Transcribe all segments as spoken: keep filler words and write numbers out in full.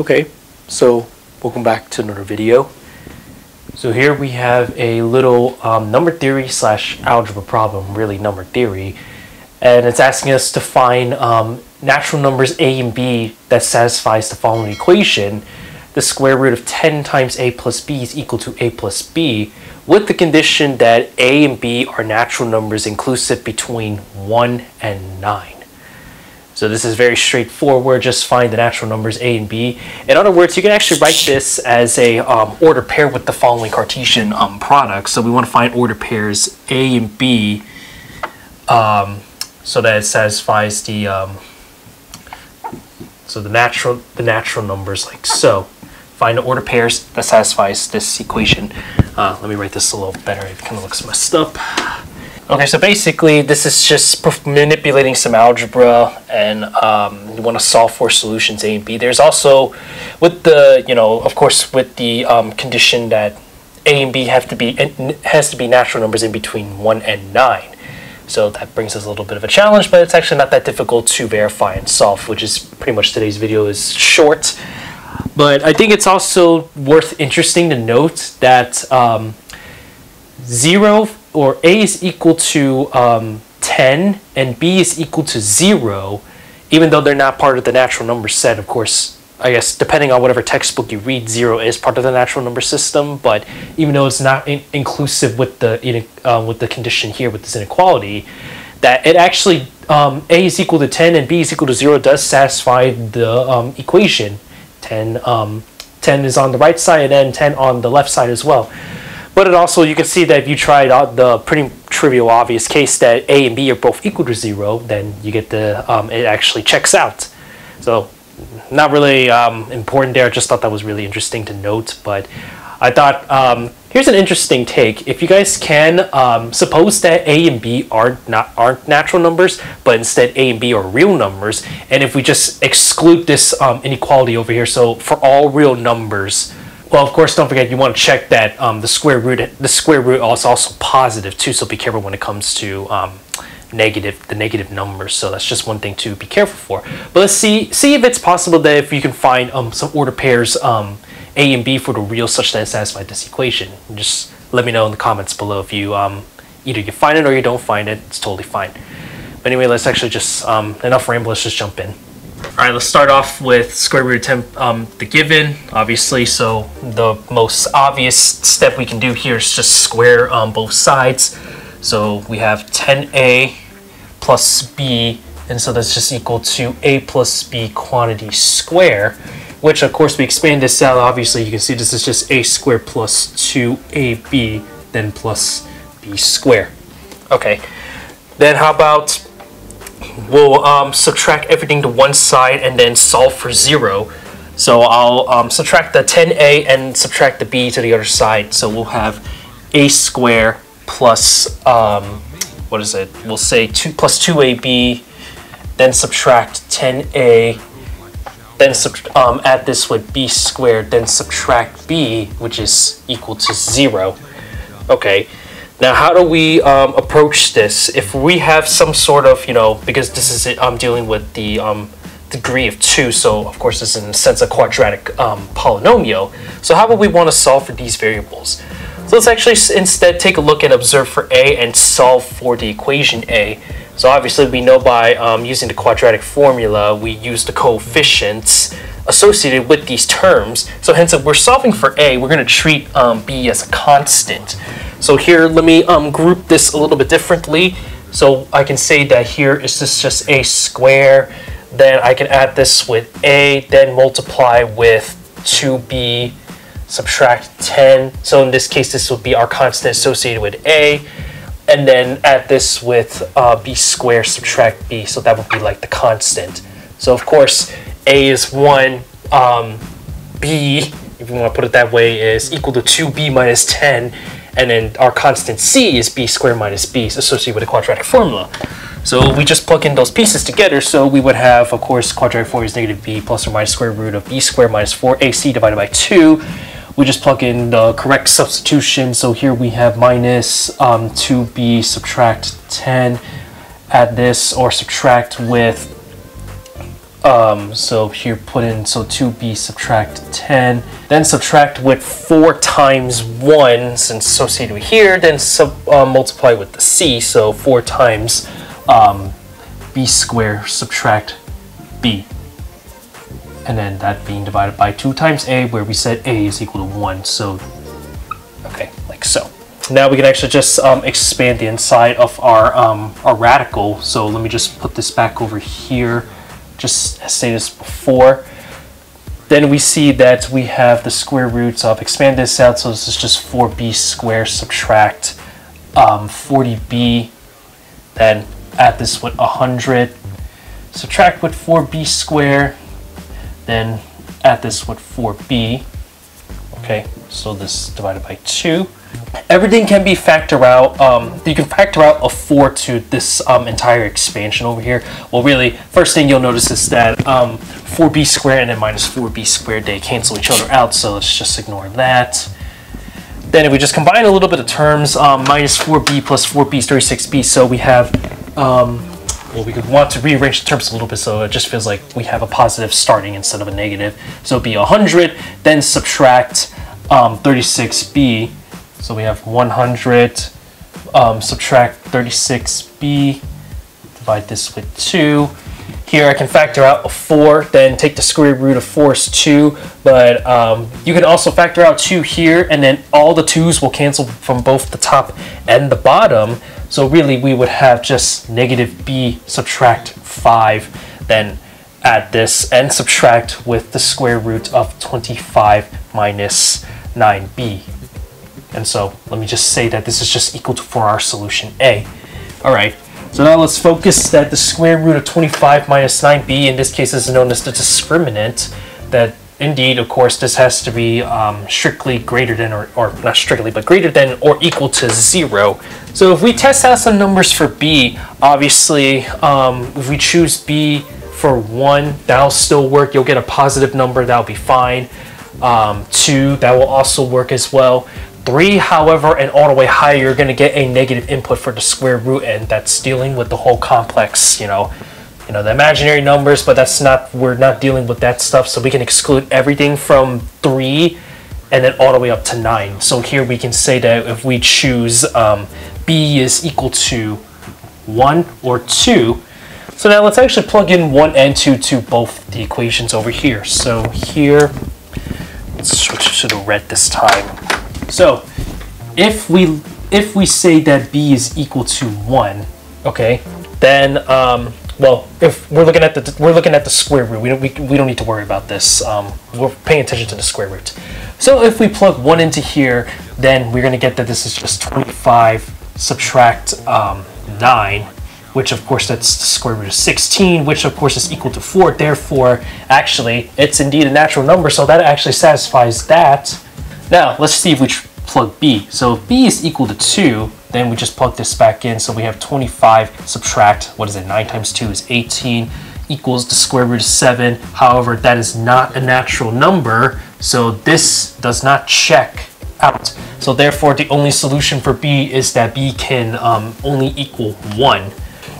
Okay, so welcome back to another video. So here we have a little um, number theory slash algebra problem, really number theory, and it's asking us to find um, natural numbers a and b that satisfies the following equation. The square root of ten times a plus b is equal to a plus b, with the condition that a and b are natural numbers inclusive between one and nine. So this is very straightforward, just find the natural numbers a and b. In other words, you can actually write this as a um, order pair with the following Cartesian um, product. So we want to find order pairs a and b um, so that it satisfies the um, so the natural the natural numbers like so. Find the order pairs that satisfies this equation. Uh, let me write this a little better, it kind of looks messed up. Okay, so basically this is just manipulating some algebra, and um, you want to solve for solutions A and B. There's also, with the, you know, of course, with the um, condition that A and B have to be, has to be natural numbers in between one and nine. So that brings us a little bit of a challenge, but it's actually not that difficult to verify and solve, which is pretty much today's video is short. But I think it's also worth interesting to note that um, zero, or a is equal to um, ten and b is equal to zero, even though they're not part of the natural number set. Of course, I guess depending on whatever textbook you read, zero is part of the natural number system, but even though it's not in inclusive with the uh, with the condition here with this inequality, that it actually um, a is equal to ten and b is equal to zero does satisfy the um, equation. ten, um, ten is on the right side and ten on the left side as well. But it also, you can see that if you tried out the pretty trivial obvious case that a and b are both equal to zero, then you get the, um, it actually checks out. So not really um, important there, I just thought that was really interesting to note. But I thought, um, here's an interesting take. If you guys can, um, suppose that a and b aren't, not, aren't natural numbers, but instead a and b are real numbers. And if we just exclude this um, inequality over here, so for all real numbers, well, of course, don't forget you want to check that um, the square root the square root is also positive too, so be careful when it comes to um, negative the negative numbers. So that's just one thing to be careful for. But let's see see if it's possible that if you can find um, some order pairs um, a and b for the real such that it satisfies this equation. Just let me know in the comments below if you um, either you find it or you don't find it. It's totally fine. But anyway, let's actually just um, enough ramble. Let's just jump in. Alright, let's start off with square root of ten, um, the given, obviously, so the most obvious step we can do here is just square um, both sides. So we have ten a plus b, and so that's just equal to a plus b quantity square, which of course we expand this out, obviously you can see this is just a squared plus two a b, then plus b squared. Okay, then how about we'll um, subtract everything to one side and then solve for zero. So I'll um, subtract the ten a and subtract the b to the other side. So we'll have a square plus, um, what is it? We'll say two plus two a b, then subtract ten a, then sub um, add this with b squared, then subtract b, which is equal to zero. Okay. Now, how do we um, approach this? If we have some sort of, you know, because this is it, I'm dealing with the um, degree of two, so of course this is in a sense a quadratic um, polynomial. So how would we want to solve for these variables? So let's actually instead take a look and observe for a and solve for the equation a. So obviously we know by um, using the quadratic formula, we use the coefficients associated with these terms. So hence, if we're solving for a, we're going to treat um, b as a constant. So here, let me um, group this a little bit differently. So I can say that here is this just a square, then I can add this with a, then multiply with two b, subtract ten. So in this case, this would be our constant associated with a, and then add this with uh, b squared, subtract b. So that would be like the constant. So of course, a is one, um, b, if you want to put it that way, is equal to two b minus ten, and then our constant c is b squared minus b associated with the quadratic formula. So we just plug in those pieces together, so we would have, of course, quadratic formula is negative b plus or minus square root of b squared minus four a c divided by two. We just plug in the correct substitution, so here we have minus um, two b subtract ten, add this or subtract with Um, so here put in, so two b subtract ten, then subtract with four times one, since associated with here, then sub, uh, multiply with the c, so four times um, b squared subtract b. And then that being divided by two times a, where we said a is equal to one, so, okay, like so. Now we can actually just um, expand the inside of our, um, our radical, so let me just put this back over here, just say this before. Then we see that we have the square roots of, expand this out, so this is just four b squared subtract um, forty b, then add this with one hundred, subtract with four b squared, then add this with four b. Okay, so this is divided by two. Everything can be factored out. Um, you can factor out a four to this um, entire expansion over here. Well, really, first thing you'll notice is that um, four b squared and then minus four b squared, they cancel each other out, so let's just ignore that. Then if we just combine a little bit of terms, um, minus four b plus four b is thirty-six b, so we have, um, well, we could want to rearrange the terms a little bit so it just feels like we have a positive starting instead of a negative. So it'd be one hundred, then subtract um, thirty-six b. So we have one hundred, um, subtract thirty-six b, divide this with two. Here I can factor out a four, then take the square root of four is two, but um, you can also factor out two here, and then all the twos will cancel from both the top and the bottom. So really we would have just negative b subtract five, then add this and subtract with the square root of twenty-five minus nine b. And so let me just say that this is just equal to for our solution A. All right, so now let's focus that the square root of twenty-five minus nine b, in this case is known as the discriminant, that indeed, of course, this has to be um, strictly greater than, or, or not strictly, but greater than or equal to zero. So if we test out some numbers for B, obviously, um, if we choose B for one, that'll still work. You'll get a positive number, that'll be fine. Um, two, that will also work as well. Three, however, and all the way higher, you're going to get a negative input for the square root, and that's dealing with the whole complex, you know, you know, the imaginary numbers, but that's not, we're not dealing with that stuff, so we can exclude everything from three and then all the way up to nine. So here we can say that if we choose um, B is equal to one or two, so now let's actually plug in one and two to both the equations over here. So here, let's switch to the red this time. So, if we if we say that b is equal to one, okay, then um, well, if we're looking at the we're looking at the square root, we don't we, we don't need to worry about this. Um, we're paying attention to the square root. So if we plug one into here, then we're gonna get that this is just twenty-five subtract um, nine, which of course that's the square root of sixteen, which of course is equal to four. Therefore, actually, it's indeed a natural number, so that actually satisfies that. Now, let's see if we plug B. So if B is equal to two, then we just plug this back in. So we have twenty-five subtract, what is it, nine times two is eighteen, equals the square root of seven. However, that is not a natural number, so this does not check out. So therefore, the only solution for B is that B can um, only equal one.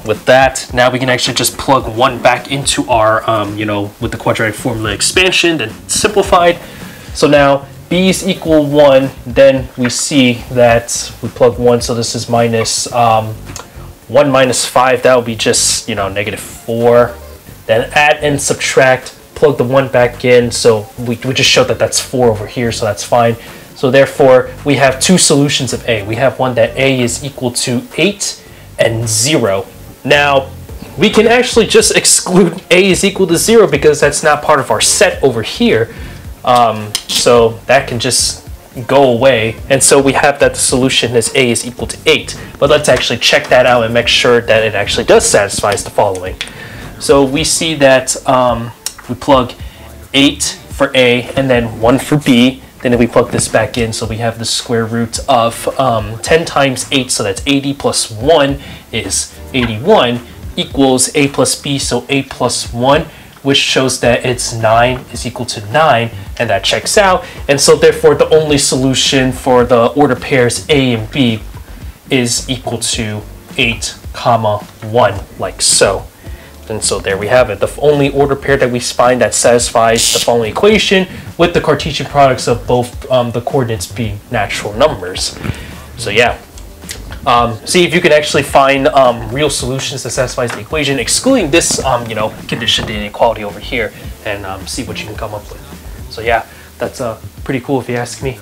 With that, now we can actually just plug one back into our, um, you know, with the quadratic formula expansion, then simplified. So now, B is equal one, then we see that we plug one, so this is minus um, one minus five, that would be just, you know, negative four. Then add and subtract, plug the one back in, so we, we just showed that that's four over here, so that's fine. So therefore, we have two solutions of A. We have one that A is equal to eight and zero. Now, we can actually just exclude A is equal to zero because that's not part of our set over here. Um, so that can just go away, and so we have that the solution is A is equal to eight. But let's actually check that out and make sure that it actually does satisfy the following. So we see that um, we plug eight for A and then one for B. Then if we plug this back in, so we have the square root of um, ten times eight, so that's eighty plus one is eighty-one, equals A plus B, so A plus one, which shows that it's nine is equal to nine, and that checks out. And so therefore, the only solution for the order pairs A and B is equal to eight comma one, like so. And so there we have it, the only order pair that we find that satisfies the following equation with the Cartesian products of both um, the coordinates being natural numbers. So yeah, um, see if you can actually find um, real solutions that satisfies the equation, excluding this, um, you know, condition, the inequality over here, and um, see what you can come up with. So yeah, that's uh, pretty cool if you ask me.